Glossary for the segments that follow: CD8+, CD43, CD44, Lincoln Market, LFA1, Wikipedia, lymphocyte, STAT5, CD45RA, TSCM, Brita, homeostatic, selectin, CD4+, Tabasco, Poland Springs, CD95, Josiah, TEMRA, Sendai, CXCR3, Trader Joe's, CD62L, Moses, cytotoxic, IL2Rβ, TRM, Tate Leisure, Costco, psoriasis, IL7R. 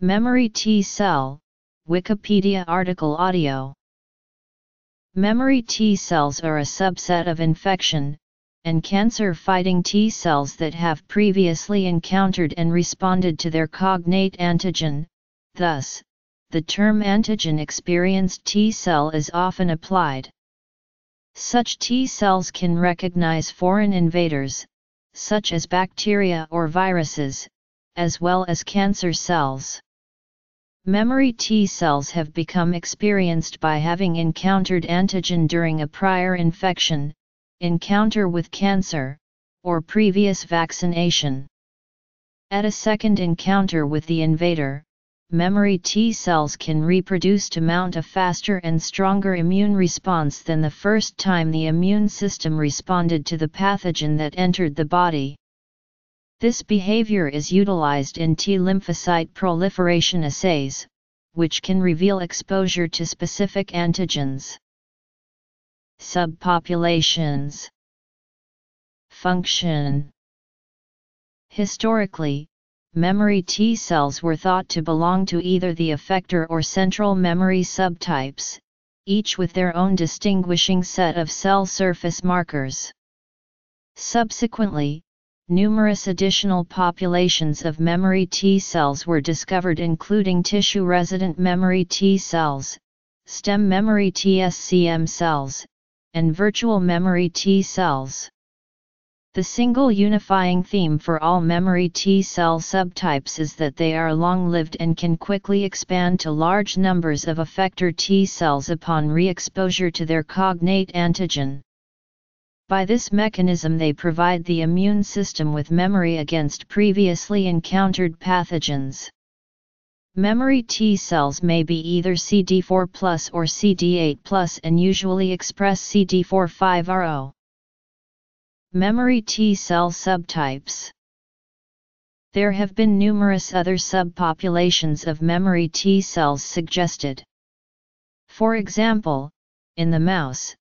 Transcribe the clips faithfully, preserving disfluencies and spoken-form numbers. Memory T cell, Wikipedia article audio. Memory T cells are a subset of infection and cancer-fighting T cells that have previously encountered and responded to their cognate antigen. Thus, the term antigen-experienced T cell is often applied. Such T cells can recognize foreign invaders, such as bacteria or viruses, as well as cancer cells. Memory T cells have become experienced by having encountered antigen during a prior infection, encounter with cancer, or previous vaccination. At a second encounter with the invader, memory T cells can reproduce to mount a faster and stronger immune response than the first time the immune system responded to the pathogen that entered the body. This behavior is utilized in T lymphocyte proliferation assays, which can reveal exposure to specific antigens. Subpopulations. Function. Historically, memory T cells were thought to belong to either the effector or central memory subtypes, each with their own distinguishing set of cell surface markers. Subsequently, numerous additional populations of memory T cells were discovered, including tissue-resident memory T cells, stem memory T S C M cells, and virtual memory T cells. The single unifying theme for all memory T cell subtypes is that they are long-lived and can quickly expand to large numbers of effector T cells upon re-exposure to their cognate antigen. By this mechanism, they provide the immune system with memory against previously encountered pathogens. Memory T cells may be either C D four plus or C D eight plus and usually express C D forty-five R O. Memory T cell subtypes. There have been numerous other subpopulations of memory T cells suggested. For example, in the mouse,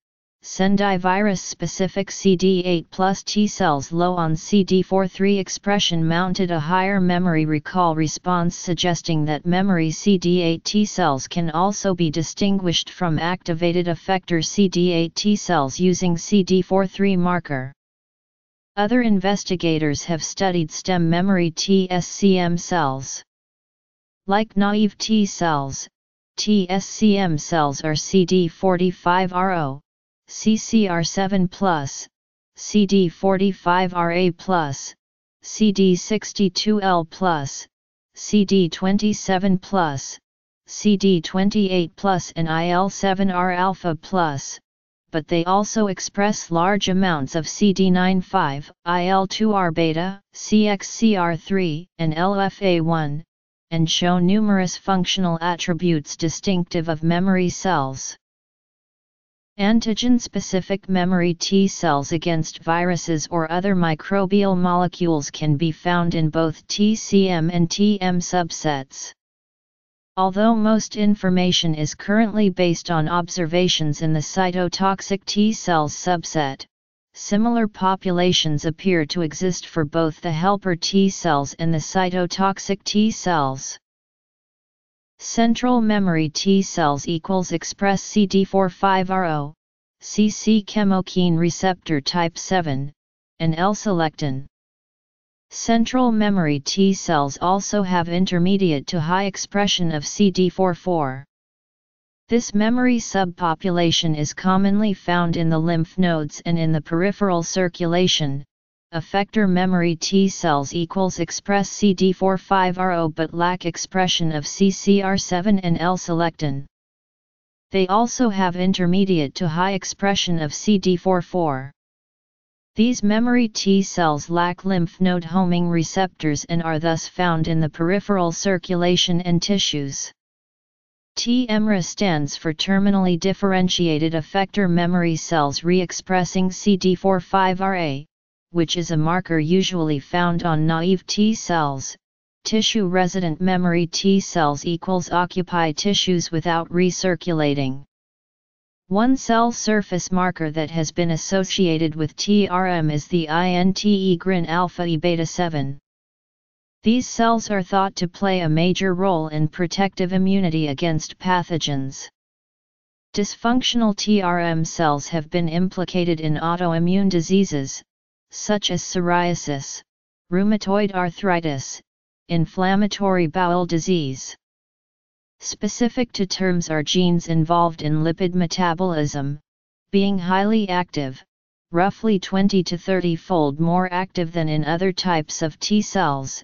Sendai virus-specific C D eight plus T cells low on C D forty-three expression mounted a higher memory recall response, suggesting that memory C D eight T cells can also be distinguished from activated effector C D eight T cells using C D forty-three marker. Other investigators have studied stem memory T S C M cells. Like naive T cells, T S C M cells are C D forty-five R O, C C R seven plus, C D forty-five R A plus, C D sixty-two L plus, C D twenty-seven plus, C D twenty-eight plus and I L seven R alpha plus, but they also express large amounts of C D ninety-five, I L two R beta, C X C R three, and L F A one, and show numerous functional attributes distinctive of memory cells. Antigen-specific memory T cells against viruses or other microbial molecules can be found in both T C M and T M subsets. Although most information is currently based on observations in the cytotoxic T cells subset, similar populations appear to exist for both the helper T cells and the cytotoxic T cells. Central memory T cells equals express C D forty-five R O, C C chemokine receptor type seven, and L selectin. Central memory T cells also have intermediate to high expression of C D forty-four. This memory subpopulation is commonly found in the lymph nodes and in the peripheral circulation. Effector memory T cells equals express C D forty-five R O but lack expression of C C R seven and L selectin. They also have intermediate to high expression of C D forty-four. These memory T cells lack lymph node homing receptors and are thus found in the peripheral circulation and tissues. T E M R A stands for terminally differentiated effector memory cells re-expressing C D forty-five R A. Which is a marker usually found on naive T cells. Tissue-resident memory T cells equals occupy tissues without recirculating. One cell surface marker that has been associated with T R M is the INTE-GRIN-alpha-e-beta seven. These cells are thought to play a major role in protective immunity against pathogens. Dysfunctional T R M cells have been implicated in autoimmune diseases, such as psoriasis, rheumatoid arthritis, inflammatory bowel disease. Specific to T R M s are genes involved in lipid metabolism, being highly active, roughly twenty to thirty fold more active than in other types of T cells.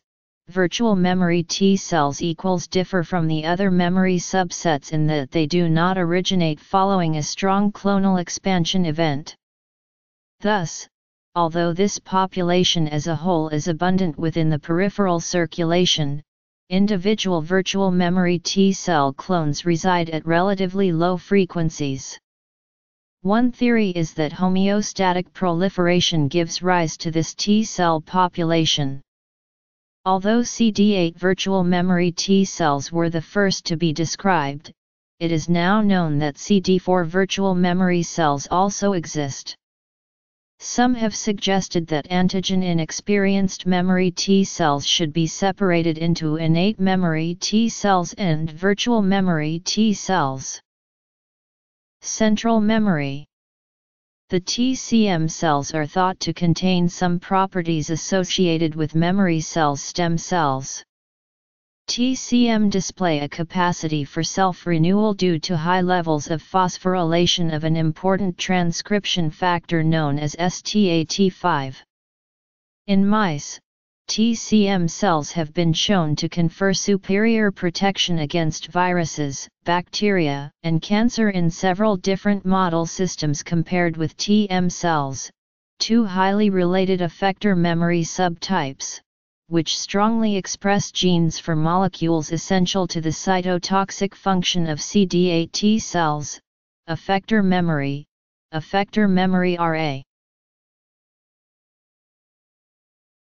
Virtual memory T cells equals differ from the other memory subsets in that they do not originate following a strong clonal expansion event. Thus, although this population as a whole is abundant within the peripheral circulation, individual virtual memory T cell clones reside at relatively low frequencies. One theory is that homeostatic proliferation gives rise to this T cell population. Although C D eight virtual memory T cells were the first to be described, it is now known that C D four virtual memory cells also exist. Some have suggested that antigen-inexperienced memory T cells should be separated into innate memory T cells and virtual memory T cells. Central memory. The T C M cells are thought to contain some properties associated with memory cell stem cells. T C M display a capacity for self-renewal due to high levels of phosphorylation of an important transcription factor known as S T A T five. In mice, T C M cells have been shown to confer superior protection against viruses, bacteria, and cancer in several different model systems compared with T M cells, two highly related effector memory subtypes, which strongly express genes for molecules essential to the cytotoxic function of C D eight T cells, effector memory, effector memory R A.